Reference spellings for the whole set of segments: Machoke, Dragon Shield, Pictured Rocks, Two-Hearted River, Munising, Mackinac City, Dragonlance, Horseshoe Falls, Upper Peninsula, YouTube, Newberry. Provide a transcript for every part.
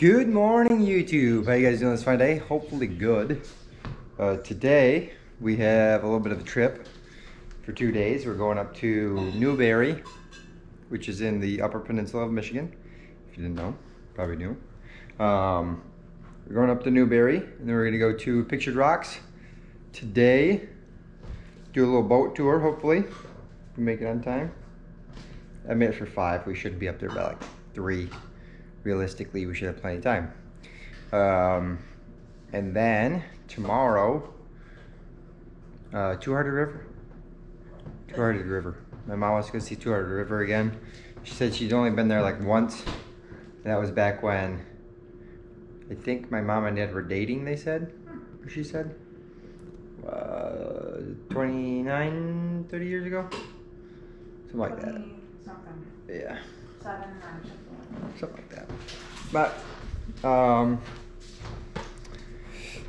Good morning, YouTube. How you guys doing this fine day? Hopefully good. Today we have a little bit of a trip for 2 days. We're going up to Newberry, which is in the Upper Peninsula of Michigan. If you didn't know, probably knew. We're going up to Newberry, and then we're gonna go to Pictured Rocks today. Do a little boat tour, hopefully. We make it on time. I made it for 5. We should be up there by like 3. Realistically, we should have plenty of time. And then tomorrow, Two-Hearted River. My mom wants to go see Two-Hearted River again. She said she's only been there like once. And that was back when I think my mom and dad were dating, they said, or she said. 30 years ago? Something like that. Something. Yeah. 7 or 9. Something like that. But,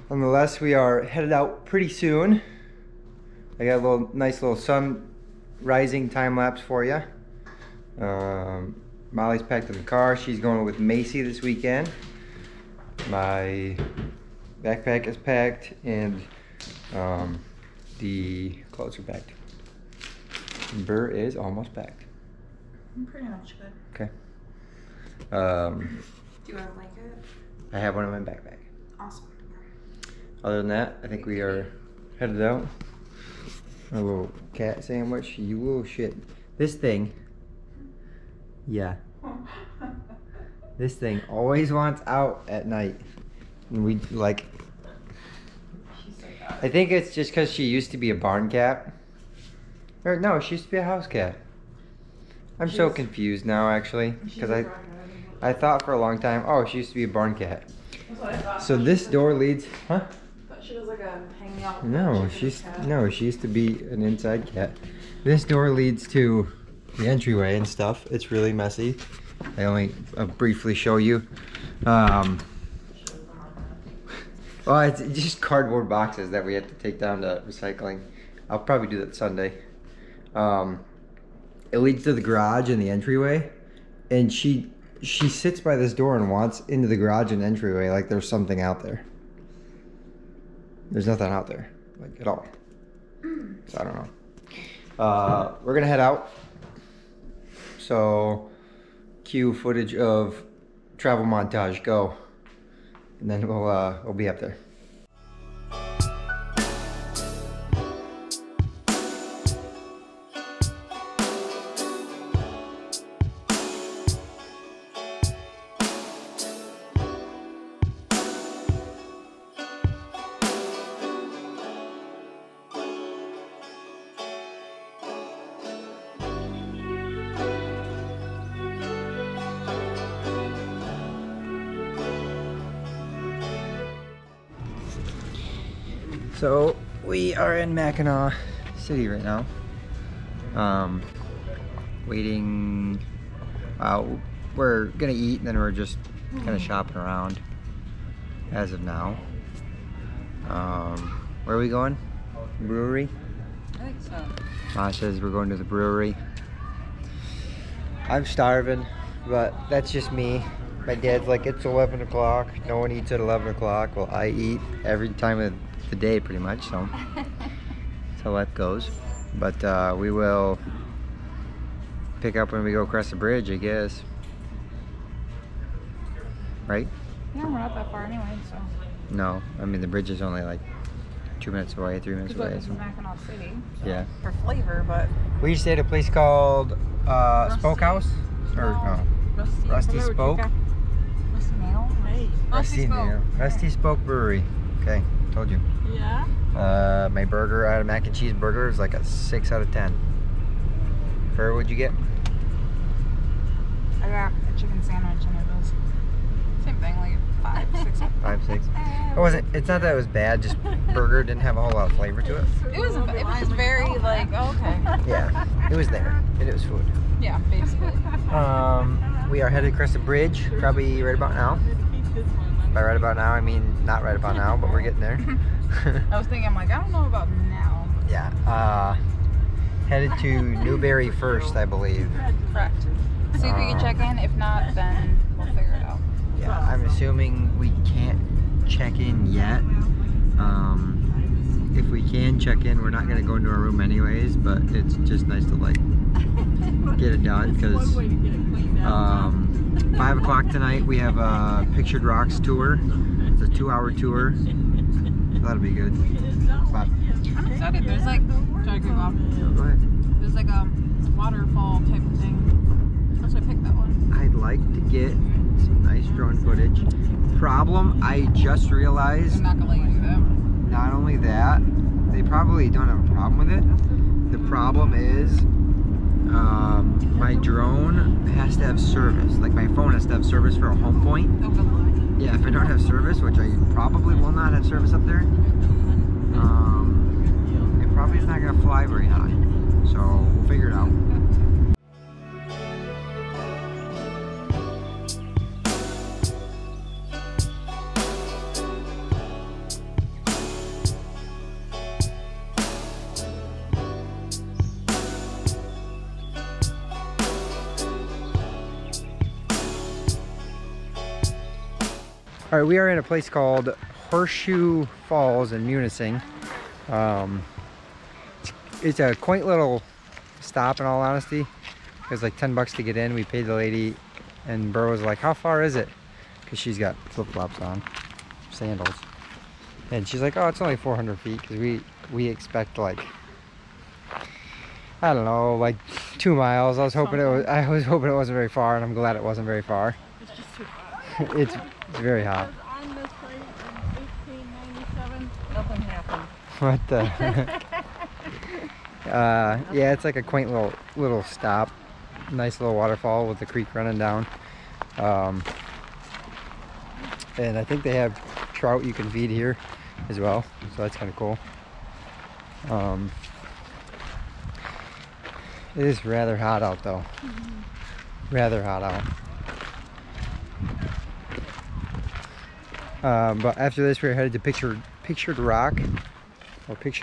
nonetheless, we are headed out pretty soon. I got a little, nice little sun rising time lapse for you. Molly's packed in the car. She's going with Macy this weekend. My backpack is packed and the clothes are packed. Burr is almost packed. I'm pretty much good. Okay. Do you want a blanket? I have one in my backpack. Awesome. Other than that, I think we are headed out. A little cat sandwich. You will shit. This thing. Yeah. This thing always wants out at night. And we like. I think it's just because she used to be a barn cat. Or no, she used to be a house cat. I'm so confused now, actually, because I thought for a long time, oh, she used to be a barn cat. That's what I thought. So this door leads, huh? I thought she was like a hanging out. No, she used to be an inside cat. This door leads to the entryway and stuff. It's really messy. I only briefly show you. Oh, it's just cardboard boxes that we have to take down to recycling. I'll probably do that Sunday. It leads to the garage and the entryway, and she sits by this door and wants into the garage and entryway like there's something out there. There's nothing out there, like at all. So I don't know. We're gonna head out. So cue footage of travel montage, go. And then we'll be up there. So we are in Mackinac City right now, waiting, we're gonna eat and then we're just kind of shopping around as of now. Where are we going? Brewery? I think so. Ma says we're going to the brewery. I'm starving, but that's just me. My dad's like, it's 11 o'clock, no one eats at 11 o'clock. Well, I eat every time of the day pretty much, so that's how life goes. But we will pick up when we go across the bridge, I guess. Right? Yeah, we're not that far anyway, so. No, I mean the bridge is only like 2 minutes away, 3 minutes away. It's Mackinac City, so yeah. For flavor, but. We stayed at a place called Spoke House, or no. Rusty Spoke. Rusty Spoke Brewery. Okay, told you. Yeah. My burger out of mac and cheese burger is like a 6 out of 10. Fur, what'd you get? I got a chicken sandwich and it was same thing, like 5, 6. 5, 6. It wasn't. It's not that it was bad. Just burger didn't have a whole lot of flavor to it. It was just very like okay. Yeah. It was there. It was food. Yeah, basically. We are headed across the bridge, probably right about now. By right about now, I mean not right about now, but we're getting there. I was thinking, I'm like, I don't know about now. Yeah. Headed to Newberry first, I believe. Correct. See if we can check in. If not, then we'll figure it out. Yeah, I'm assuming we can't check in yet. If we can check in, we're not going to go into our room anyways, but it's just nice to like get it done because 5 o'clock tonight we have a Pictured Rocks tour. It's a 2-hour tour. That'll be good. Bye. I'm excited. There's like, sorry, go ahead. There's like a waterfall type of thing. That's why I picked that one. I'd like to get some nice drone footage. Problem, I just realized. They're not gonna let you do that. Not only that, they probably don't have a problem with it. The problem is my drone has to have service. Like my phone has to have service for a home point. Yeah, if I don't have service, which I probably will not have service up there, it probably is not going to fly very high. So we'll figure it out. All right, we are in a place called Horseshoe Falls in Munising. It's a quaint little stop in all honesty. It was like 10 bucks to get in. We paid the lady and Burr was like, how far is it? Because she's got flip-flops on, sandals. And she's like, oh, it's only 400 feet because we expect like, I don't know, like 2 miles. I was hoping it wasn't very far and I'm glad it wasn't very far. It's just too far. It's very hot. I was on this place in 1897. Nothing happened. What the yeah, it's like a quaint little stop. Nice little waterfall with the creek running down. And I think they have trout you can feed here as well. So that's kind of cool. It is rather hot out though. Mm-hmm. Rather hot out. But after this, we're headed to Pictured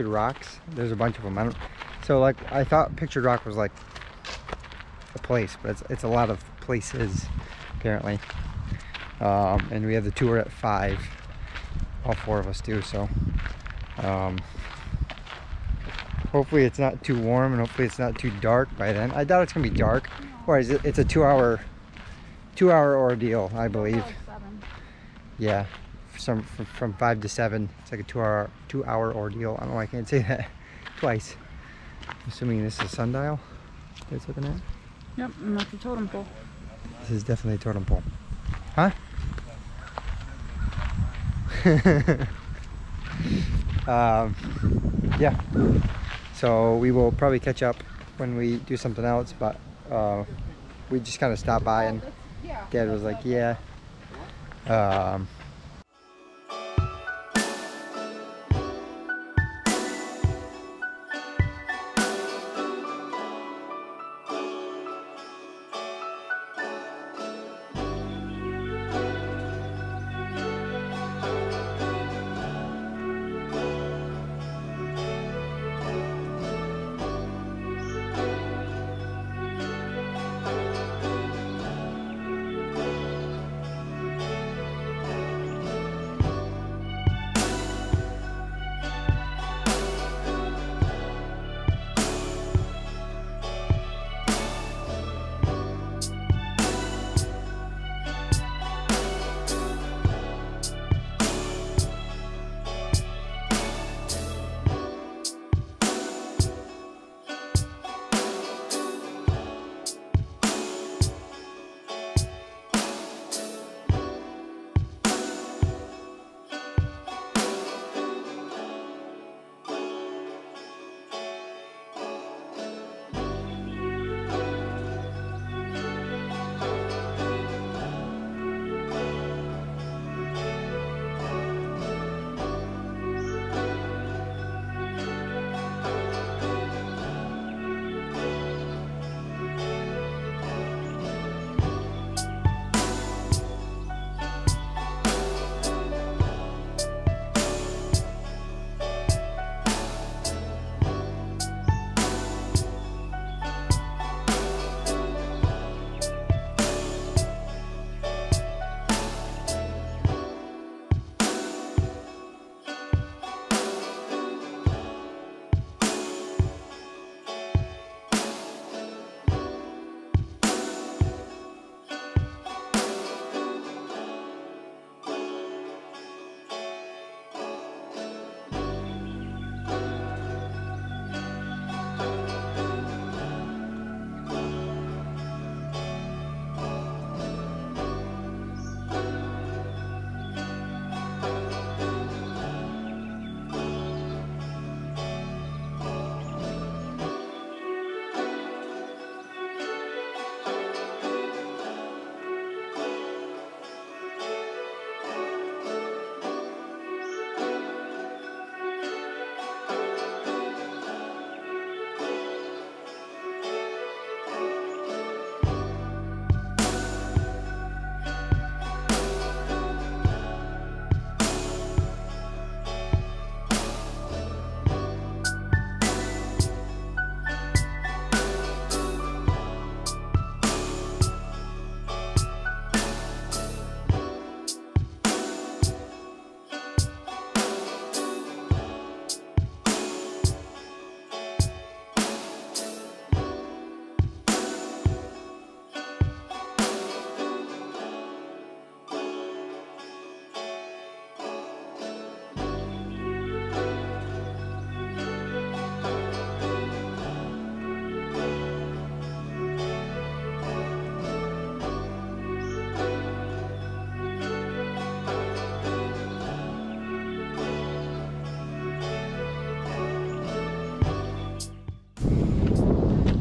Rocks. There's a bunch of them. So like, I thought Pictured Rock was like a place, but it's a lot of places apparently. And we have the tour at 5. All 4 of us do. So hopefully it's not too warm and hopefully it's not too dark by then. I doubt it's gonna be dark. Or is it? It's a 2-hour ordeal, I believe. Yeah. From 5 to 7, it's like a 2-hour ordeal. I don't know why I can't say that twice. I'm assuming this is a sundial. It's looking at. Yep, and that's a totem pole. This is definitely a totem pole, huh? Yeah. So we will probably catch up when we do something else, but we just kind of stopped by and Dad was like, yeah.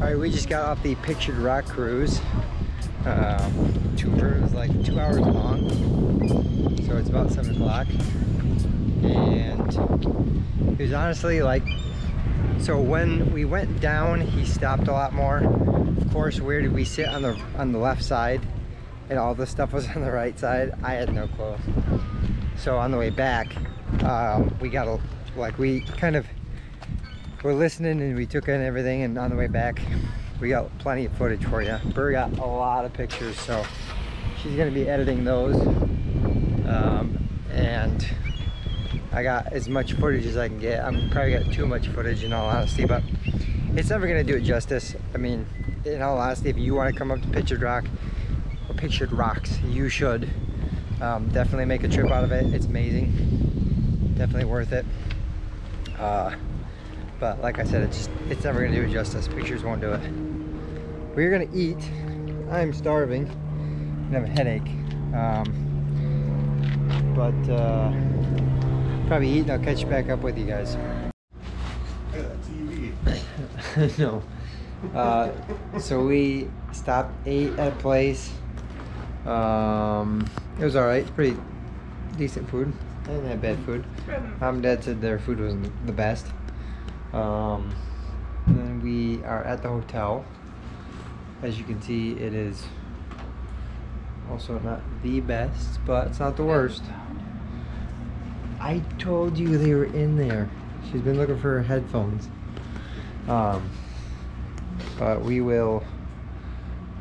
Alright, we just got off the Pictured Rock cruise. It was like 2 hours long, so it's about 7 o'clock. And it was honestly like, so when we went down, he stopped a lot more. Of course, where did we sit on the left side, and all this stuff was on the right side? I had no clue. So on the way back, we were listening and we took in everything, and on the way back, we got plenty of footage for you. Burr got a lot of pictures, so she's gonna be editing those. And I got as much footage as I can get. I'm probably got too much footage in all honesty, but it's never gonna do it justice. I mean, in all honesty, if you wanna come up to Pictured Rock or Pictured Rocks, you should. Definitely make a trip out of it. It's amazing. Definitely worth it. But like I said, it's never gonna do it justice. Pictures won't do it. We're gonna eat. I'm starving and have a headache. Probably eat and I'll catch back up with you guys. TV. No. So we stopped, ate at a place. It was all right. Pretty decent food. I didn't have bad food. Mom and Dad said their food wasn't the best. And then we are at the hotel. As you can see, it is also not the best, but it's not the worst. I told you they were in there. She's been looking for her headphones. But we will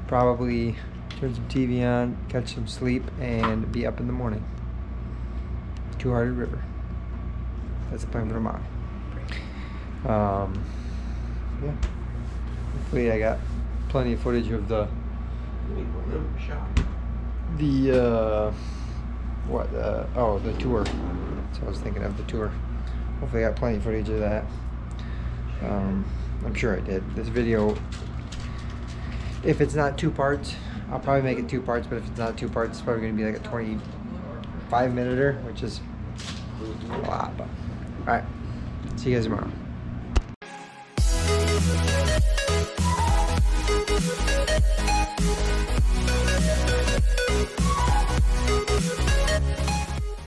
probably turn some TV on, catch some sleep, and be up in the morning. Two-Hearted River. That's the plan for tomorrow. Yeah, hopefully I got plenty of footage of the tour. So I was thinking of the tour. Hopefully I got plenty of footage of that. I'm sure I did. This video, if it's not two parts, I'll probably make it two parts, but if it's not two parts, it's probably gonna be like a 25-minute-er, which is a lot, but all right, see you guys tomorrow.